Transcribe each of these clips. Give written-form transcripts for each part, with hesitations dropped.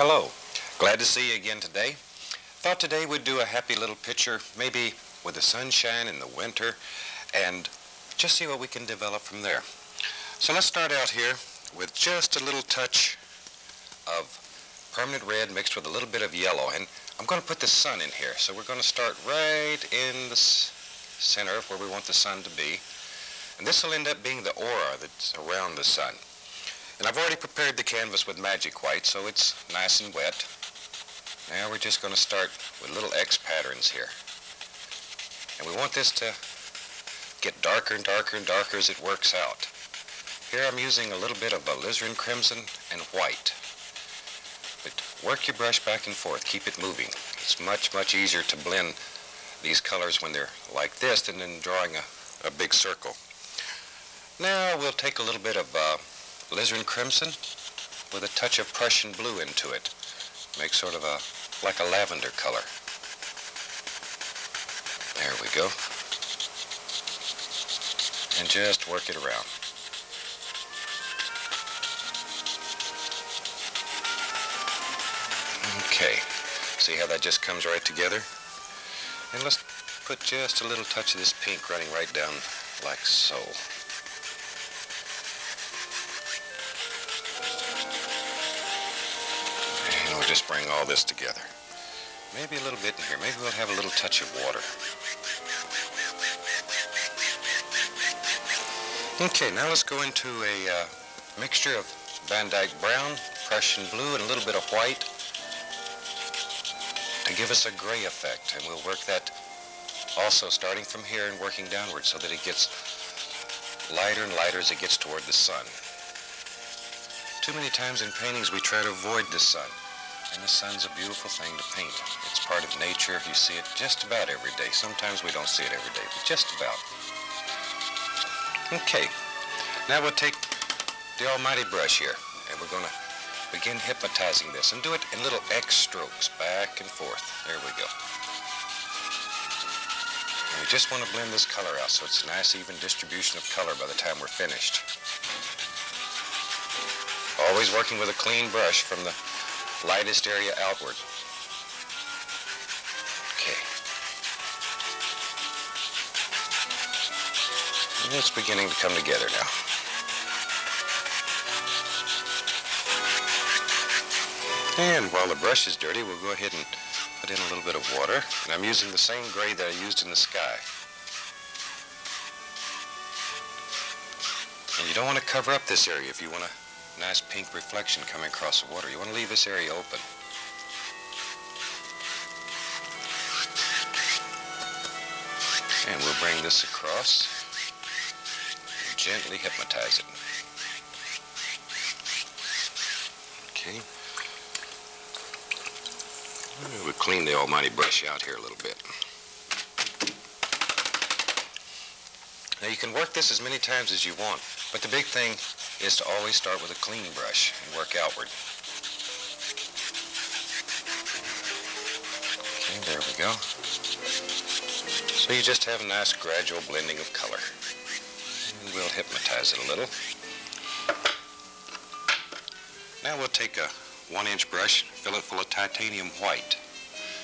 Hello, glad to see you again today. Thought today we'd do a happy little picture, maybe with the sunshine in the winter, and just see what we can develop from there. So let's start out here with just a little touch of permanent red mixed with a little bit of yellow, and I'm going to put the sun in here. So we're going to start right in the center of where we want the sun to be, and this will end up being the aura that's around the sun. And I've already prepared the canvas with Magic White, so it's nice and wet. Now we're just going to start with little X patterns here. And we want this to get darker and darker and darker as it works out. Here I'm using a little bit of alizarin crimson and white. But work your brush back and forth, keep it moving. It's much, much easier to blend these colors when they're like this than in drawing a big circle. Now we'll take a little bit of alizarin crimson with a touch of Prussian blue into it. Make sort of like a lavender color. There we go. And just work it around. Okay, see how that just comes right together? And let's put just a little touch of this pink running right down like so. Just bring all this together. Maybe a little bit in here. Maybe we'll have a little touch of water. Okay, now let's go into a mixture of Van Dyke brown, Prussian blue, and a little bit of white to give us a gray effect. And we'll work that also starting from here and working downward so that it gets lighter and lighter as it gets toward the sun. Too many times in paintings we try to avoid the sun. And the sun's a beautiful thing to paint. It's part of nature. You see it just about every day. Sometimes we don't see it every day, but just about. Okay, now we'll take the almighty brush here, and we're going to begin hypnotizing this, and do it in little X strokes, back and forth. There we go. And we just want to blend this color out so it's a nice, even distribution of color by the time we're finished. Always working with a clean brush from the lightest area outward. Okay. And it's beginning to come together now. And while the brush is dirty, we'll go ahead and put in a little bit of water. And I'm using the same gray that I used in the sky. And you don't want to cover up this area if you want to nice pink reflection coming across the water. You want to leave this area open. And we'll bring this across. Gently hypnotize it. Okay. We'll clean the almighty brush out here a little bit. Now you can work this as many times as you want, but the big thing is to always start with a clean brush and work outward. Okay, there we go. So you just have a nice gradual blending of color. And we'll hypnotize it a little. Now we'll take a 1-inch brush, fill it full of titanium white.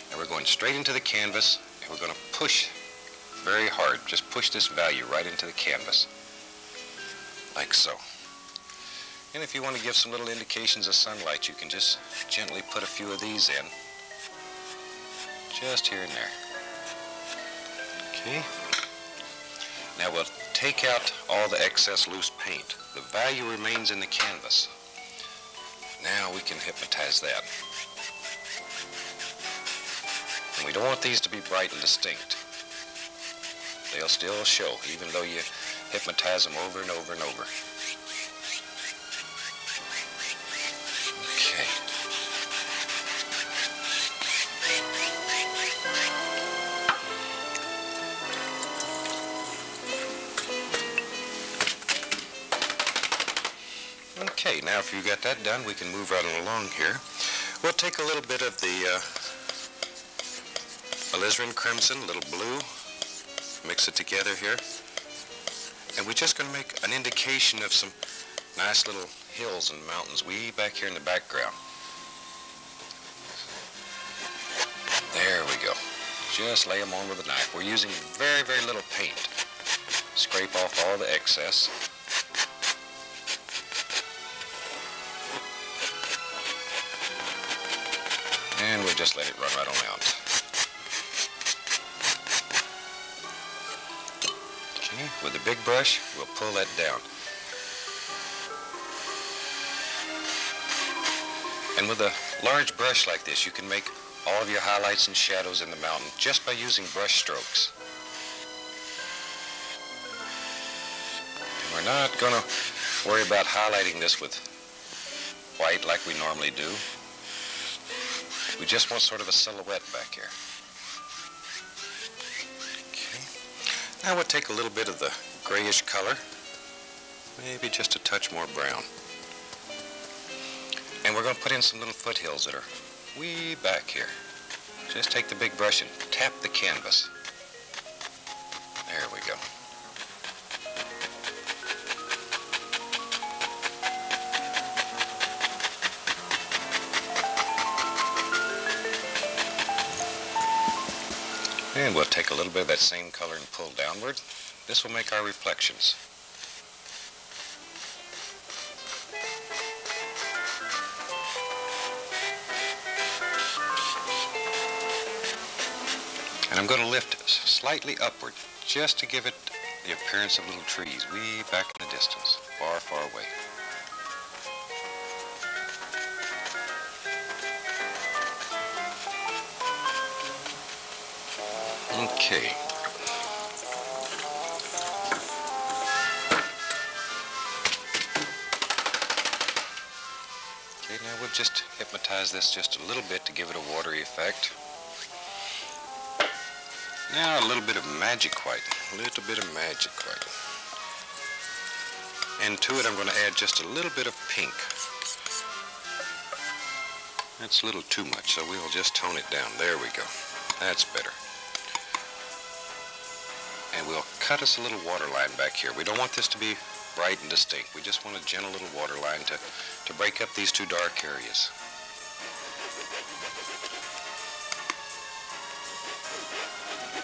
And we're going straight into the canvas, and we're going to push very hard. Just push this value right into the canvas, like so. And if you want to give some little indications of sunlight, you can just gently put a few of these in, just here and there. Okay. Now we'll take out all the excess loose paint. The value remains in the canvas. Now we can hypnotize that. And we don't want these to be bright and distinct. They'll still show, even though you hypnotize them over and over and over. Okay, now if you got that done, we can move right along here. We'll take a little bit of the alizarin crimson, a little blue, mix it together here. And we're just going to make an indication of some nice little hills and mountains way back here in the background. Just lay them on with a knife. We're using very, very little paint. Scrape off all the excess. And we'll just let it run right on out. Okay, with a big brush, we'll pull that down. And with a large brush like this, you can make all of your highlights and shadows in the mountain just by using brush strokes. And we're not going to worry about highlighting this with white like we normally do. We just want sort of a silhouette back here. Okay. Now we'll take a little bit of the grayish color, maybe just a touch more brown. And we're going to put in some little foothills that are way back here. Just take the big brush and tap the canvas. There we go. And we'll take a little bit of that same color and pull downward. This will make our reflections. And I'm going to lift slightly upward just to give it the appearance of little trees way back in the distance, far, far away. Okay. Okay, now we'll just hypnotize this just a little bit to give it a watery effect. Now a little bit of magic white, a little bit of magic white. And to it I'm going to add just a little bit of pink. That's a little too much, so we'll just tone it down. There we go. That's better. And we'll cut us a little water line back here. We don't want this to be bright and distinct. We just want a gentle little water line to break up these two dark areas.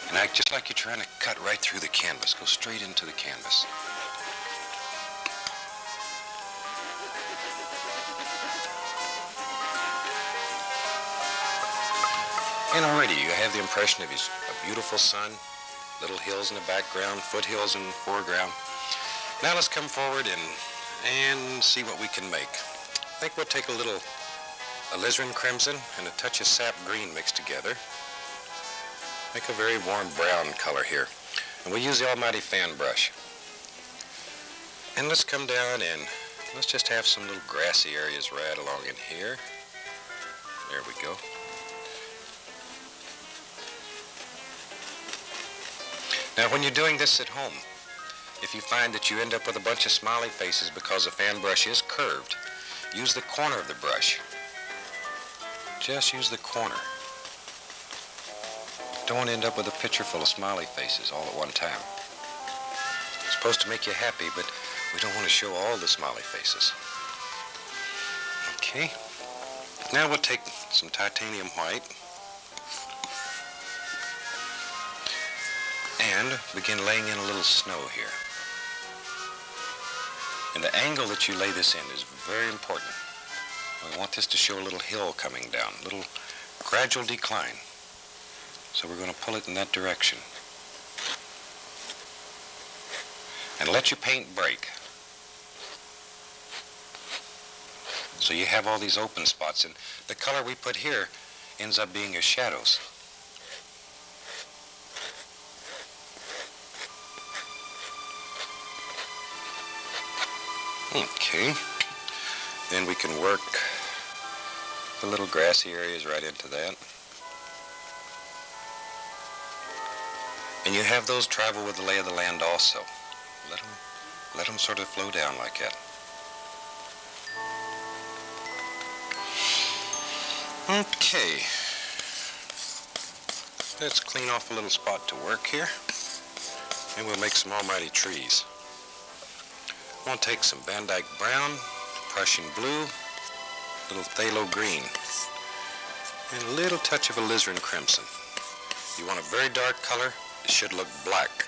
And act just like you're trying to cut right through the canvas. Go straight into the canvas. And already you have the impression of a beautiful sun, little hills in the background, foothills in the foreground. Now let's come forward and see what we can make. I think we'll take a little alizarin crimson and a touch of sap green mixed together. Make a very warm brown color here. And we'll use the almighty fan brush. And let's come down and let's just have some little grassy areas right along in here. There we go. Now when you're doing this at home, if you find that you end up with a bunch of smiley faces because the fan brush is curved, use the corner of the brush. Just use the corner. Don't want to end up with a picture full of smiley faces all at one time. It's supposed to make you happy, but we don't want to show all the smiley faces. Okay. Now we'll take some titanium white and begin laying in a little snow here. And the angle that you lay this in is very important. We want this to show a little hill coming down, a little gradual decline. So we're going to pull it in that direction. And let your paint break. So you have all these open spots, and the color we put here ends up being your shadows. Okay. Then we can work the little grassy areas right into that. And you have those travel with the lay of the land also. Let them sort of flow down like that. Okay. Let's clean off a little spot to work here. And we'll make some almighty trees. We'll take some Van Dyke brown, Prussian blue, little phthalo green, and a little touch of alizarin crimson. You want a very dark color, it should look black.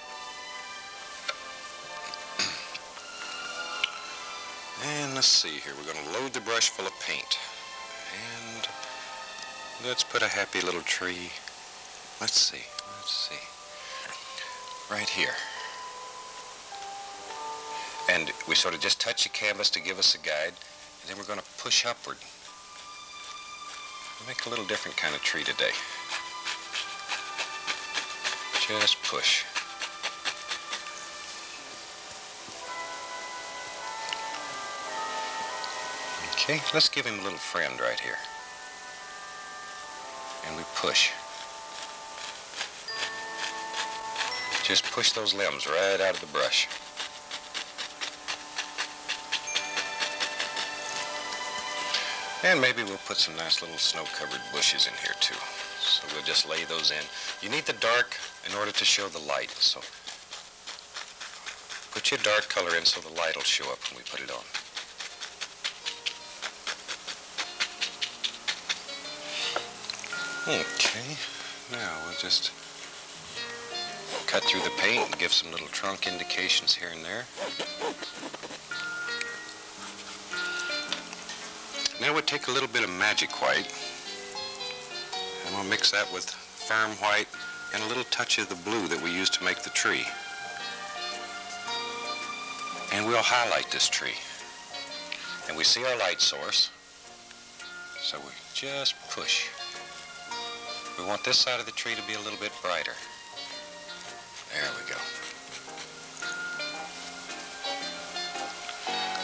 And let's see here, we're going to load the brush full of paint. And let's put a happy little tree. Let's see. Right here. And we sort of just touch the canvas to give us a guide, and then we're going to push upward. We'll make a little different kind of tree today. Just push. Okay, let's give him a little friend right here. And we push. Just push those limbs right out of the brush. And maybe we'll put some nice little snow-covered bushes in here too. So we'll just lay those in. You need the dark in order to show the light. So put your dark color in so the light will show up when we put it on. Okay, now we'll just cut through the paint and give some little trunk indications here and there. Now we'll take a little bit of magic white, and we'll mix that with firm white and a little touch of the blue that we used to make the tree. And we'll highlight this tree. And we see our light source, so we just push. We want this side of the tree to be a little bit brighter. There we go.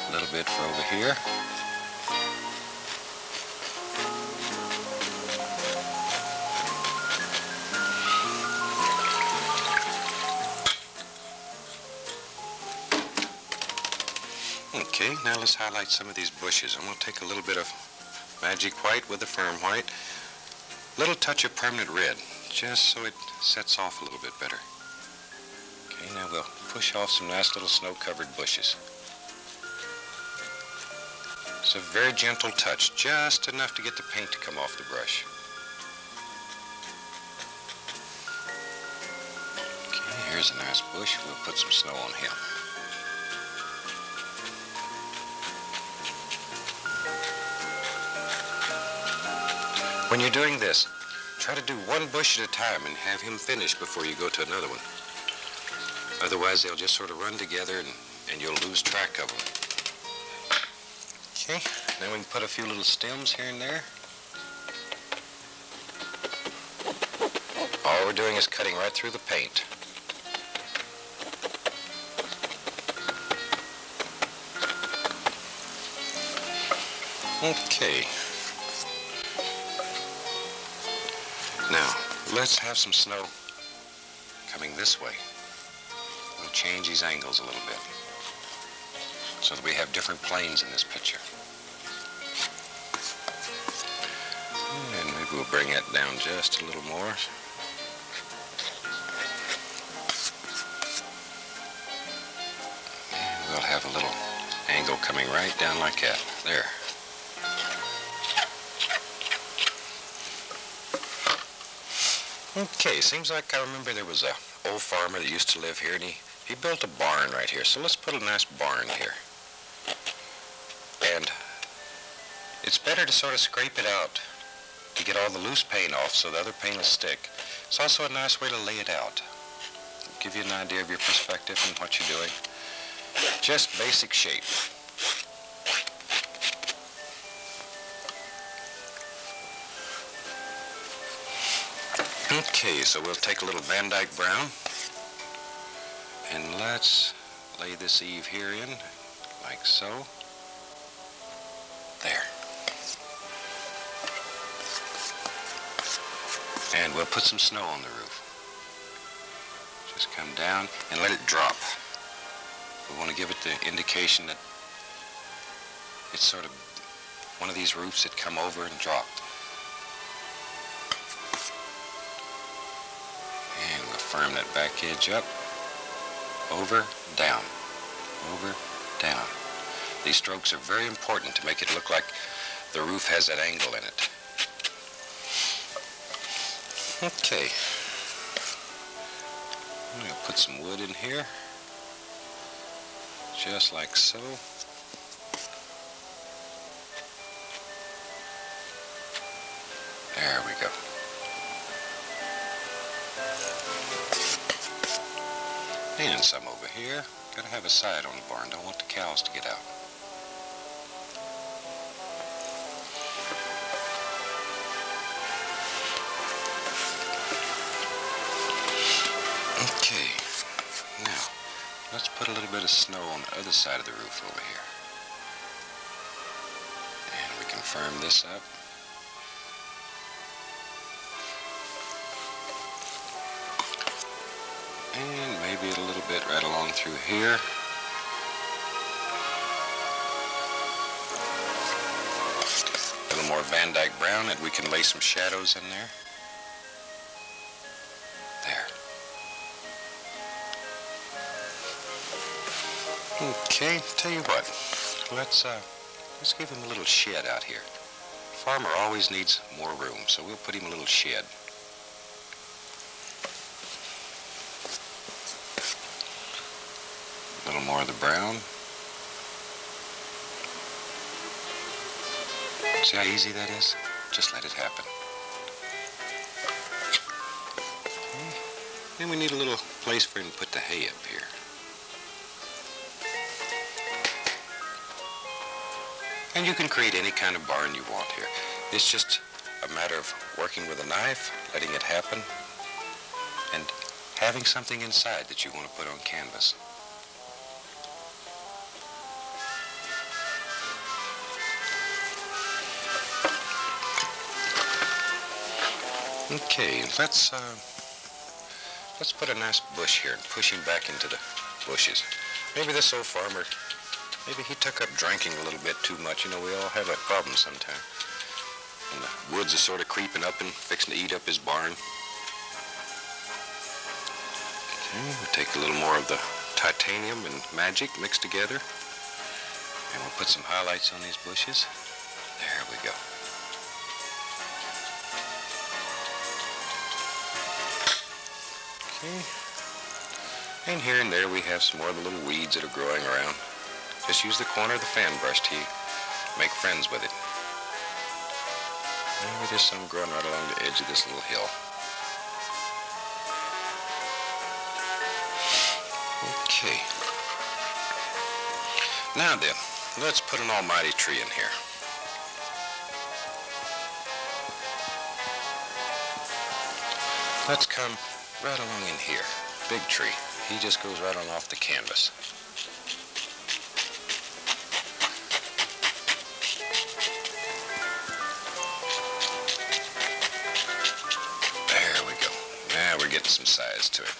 A little bit for over here. Okay, now let's highlight some of these bushes. I'm going to take a little bit of magic white with the firm white. Little touch of permanent red, just so it sets off a little bit better. Okay, now we'll push off some nice little snow-covered bushes. It's a very gentle touch, just enough to get the paint to come off the brush. Okay, here's a nice bush. We'll put some snow on him. When you're doing this, try to do one bush at a time and have him finish before you go to another one. Otherwise, they'll just sort of run together and you'll lose track of them. Okay, now we can put a few little stems here and there. All we're doing is cutting right through the paint. Okay. Now, let's have some snow coming this way. We'll change these angles a little bit so that we have different planes in this picture. And maybe we'll bring that down just a little more. And we'll have a little angle coming right down like that. There. Okay, seems like I remember there was an old farmer that used to live here, and he built a barn right here. So let's put a nice barn here. And it's better to sort of scrape it out to get all the loose paint off so the other paint will stick. It's also a nice way to lay it out. It'll give you an idea of your perspective and what you're doing. Just basic shape. Okay, so we'll take a little Van Dyke brown, and let's lay this eave here in, like so. There. And we'll put some snow on the roof. Just come down and let it drop. We want to give it the indication that it's sort of one of these roofs that come over and drop. Firm that back edge up, over, down, over, down. These strokes are very important to make it look like the roof has that angle in it. Okay, put some wood in here, just like so. There we go. And some over here. Gotta have a side on the barn, don't want the cows to get out. Okay, now let's put a little bit of snow on the other side of the roof over here. And we can firm this up. And maybe a little bit right along through here. A little more Van Dyke brown, and we can lay some shadows in there. There. Okay, tell you what, let's give him a little shed out here. Farmer always needs more room, so we'll put him a little shed. A little more of the brown. See how easy that is? Just let it happen. Okay. Then we need a little place for him to put the hay up here. And you can create any kind of barn you want here. It's just a matter of working with a knife, letting it happen, and having something inside that you want to put on canvas. Okay, let's put a nice bush here and push him back into the bushes. Maybe this old farmer, maybe he took up drinking a little bit too much. You know, we all have that problem sometimes. And the woods are sort of creeping up and fixing to eat up his barn. Okay, we'll take a little more of the titanium and magic mixed together. And we'll put some highlights on these bushes. There we go. Okay. And here and there we have some more of the little weeds that are growing around. Just use the corner of the fan brush to make friends with it. Maybe there's some growing right along the edge of this little hill. Okay. Now then, let's put an almighty tree in here. Let's come right along in here. Big tree. He just goes right on off the canvas. There we go. Now we're getting some size to it.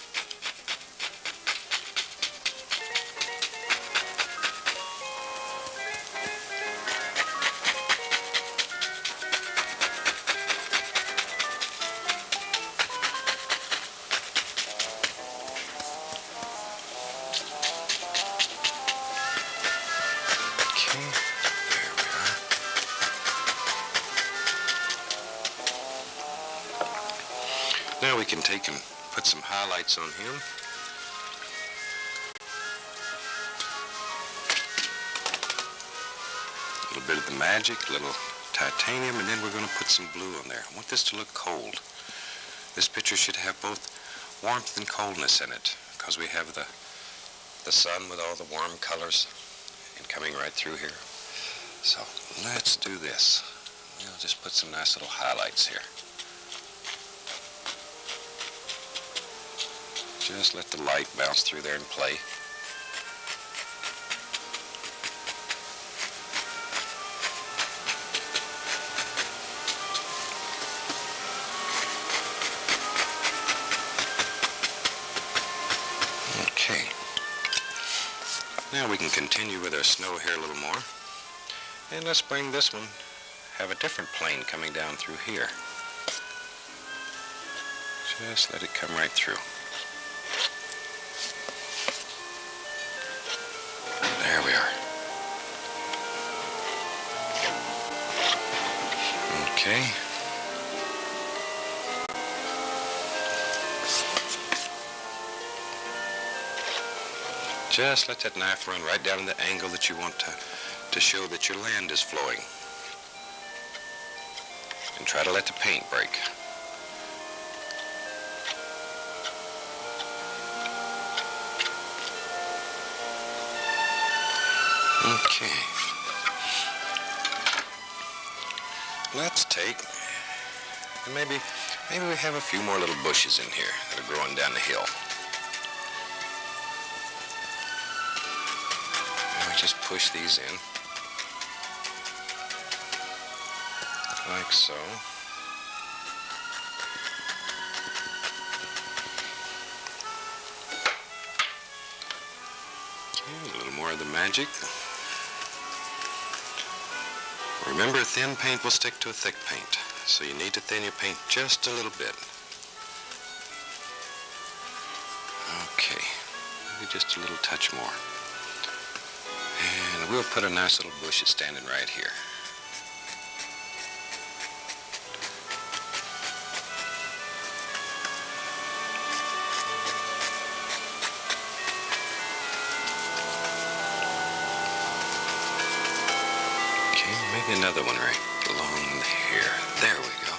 Now we can take and put some highlights on him. A little bit of the magic, a little titanium, and then we're going to put some blue on there. I want this to look cold. This picture should have both warmth and coldness in it, because we have the sun with all the warm colors and coming right through here. So let's do this. We'll just put some nice little highlights here. Just let the light bounce through there and play. Okay. Now we can continue with our snow here a little more. And let's bring this one, have a different plane coming down through here. Just let it come right through. Okay. Just let that knife run right down in the angle that you want to show that your land is flowing. And try to let the paint break. Okay. Let's take, and maybe we have a few more little bushes in here that are growing down the hill. Just push these in, like so. Okay, a little more of the magic. Remember, thin paint will stick to a thick paint, so you need to thin your paint just a little bit. Okay, maybe just a little touch more. And we'll put a nice little bush that's standing right here. Okay, maybe another one right along here. There we go.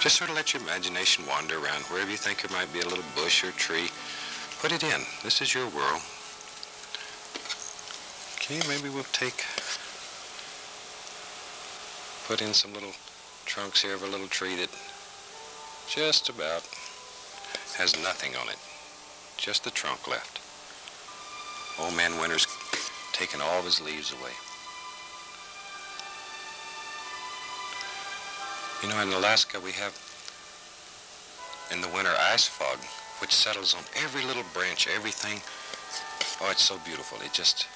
Just sort of let your imagination wander around wherever you think it might be a little bush or tree. Put it in. This is your world. Maybe we'll put in some little trunks here of a little tree that just about has nothing on it, just the trunk left. Old Man Winter's taken all of his leaves away. You know, in Alaska we have in the winter ice fog, which settles on every little branch, everything. Oh, it's so beautiful. It just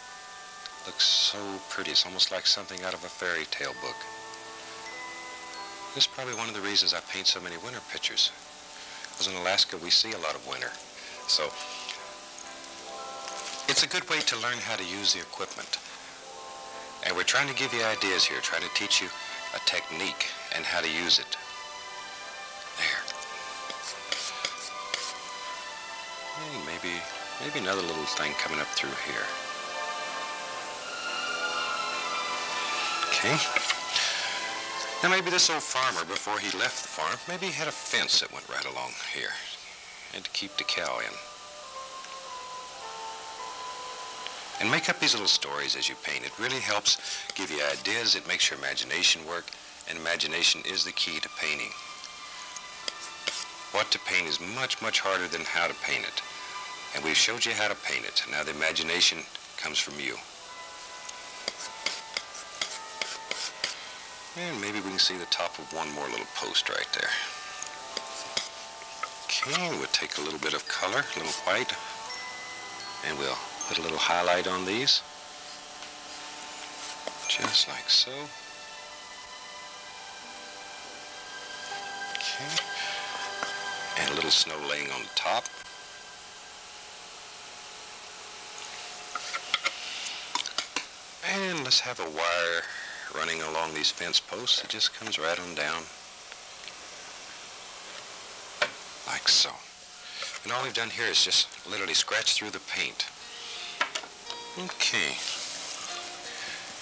looks so pretty. It's almost like something out of a fairy tale book. This is probably one of the reasons I paint so many winter pictures. Because in Alaska, we see a lot of winter. So it's a good way to learn how to use the equipment. And we're trying to give you ideas here, trying to teach you a technique and how to use it. There. And maybe another little thing coming up through here. Now maybe this old farmer, before he left the farm, maybe he had a fence that went right along here. Had to keep the cow in. And make up these little stories as you paint. It really helps give you ideas. It makes your imagination work. And imagination is the key to painting. What to paint is much, much harder than how to paint it. And we've showed you how to paint it. Now the imagination comes from you. And maybe we can see the top of one more little post right there. Okay, we'll take a little bit of color, a little white, and we'll put a little highlight on these. Just like so. Okay. And a little snow laying on the top. And let's have a wire running along these fence posts. It just comes right on down, like so. And all we've done here is just literally scratch through the paint. Okay.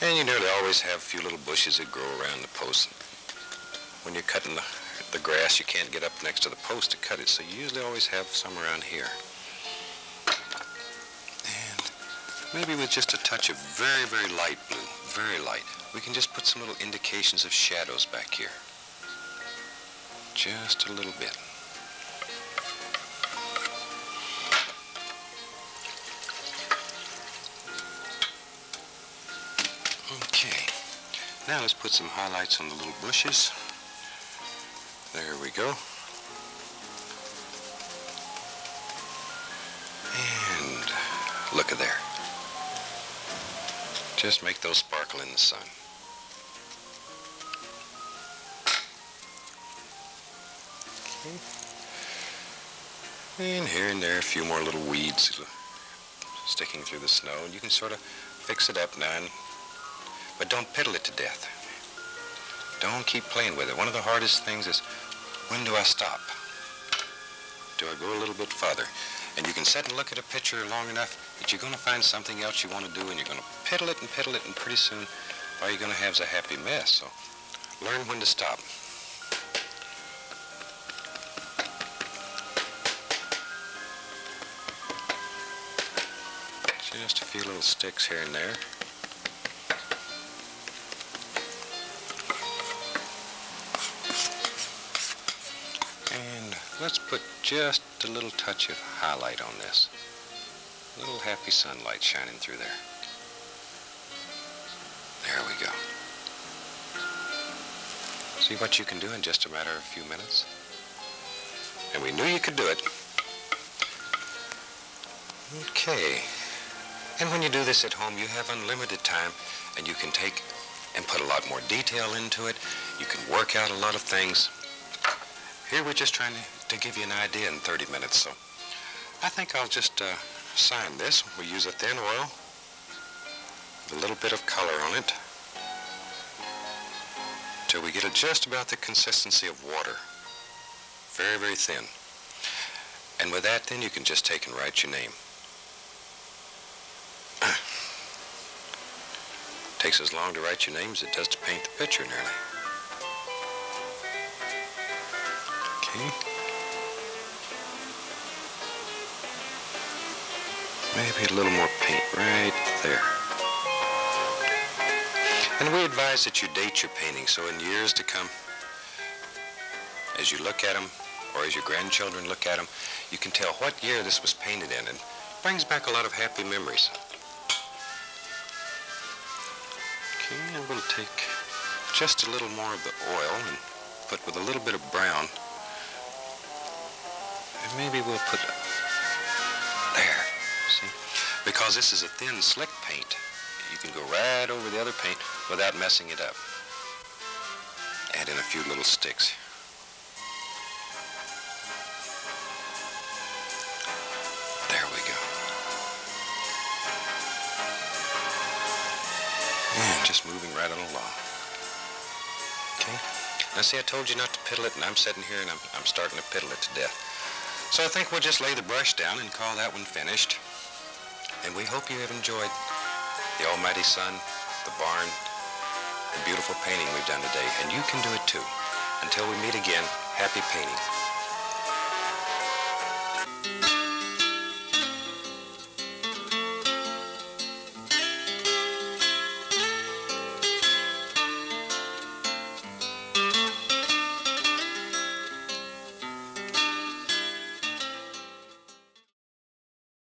And you nearly always have a few little bushes that grow around the post. When you're cutting the grass, you can't get up next to the post to cut it, so you usually always have some around here. Maybe with just a touch of very, very light blue, very light. We can just put some little indications of shadows back here. Just a little bit. Okay. Now let's put some highlights on the little bushes. There we go. And look at there. Just make those sparkle in the sun. Okay. And here and there, a few more little weeds sticking through the snow. You can sort of fix it up now, but don't piddle it to death. Don't keep playing with it. One of the hardest things is, when do I stop? Do I go a little bit farther? And you can sit and look at a picture long enough that you're going to find something else you want to do, and you're going to piddle it, and pretty soon all you're going to have is a happy mess. So learn when to stop. Just a few little sticks here and there. And let's put just a little touch of highlight on this. A little happy sunlight shining through there. There we go. See what you can do in just a matter of a few minutes. And we knew you could do it. Okay. And when you do this at home, you have unlimited time, and you can take and put a lot more detail into it. You can work out a lot of things. Here we're just trying to give you an idea in 30 minutes, so I think I'll just sign this. We'll use a thin oil with a little bit of color on it till we get it just about the consistency of water. Very, very thin. And with that, then, you can just take and write your name. Takes as long to write your name as it does to paint the picture, nearly. Okay. Maybe a little more paint right there. And we advise that you date your paintings, so in years to come, as you look at them, or as your grandchildren look at them, you can tell what year this was painted in, and it brings back a lot of happy memories. I'm going to take just a little more of the oil and put with a little bit of brown. And maybe we'll put there, see? Because this is a thin, slick paint. You can go right over the other paint without messing it up. Add in a few little sticks. Just moving right on along. Okay? Now see, I told you not to piddle it, and I'm sitting here and I'm starting to piddle it to death. So I think we'll just lay the brush down and call that one finished. And we hope you have enjoyed the almighty sun, the barn, the beautiful painting we've done today. And you can do it too. Until we meet again, happy painting.